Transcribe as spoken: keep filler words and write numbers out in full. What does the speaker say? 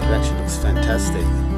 live. It actually looks fantastic.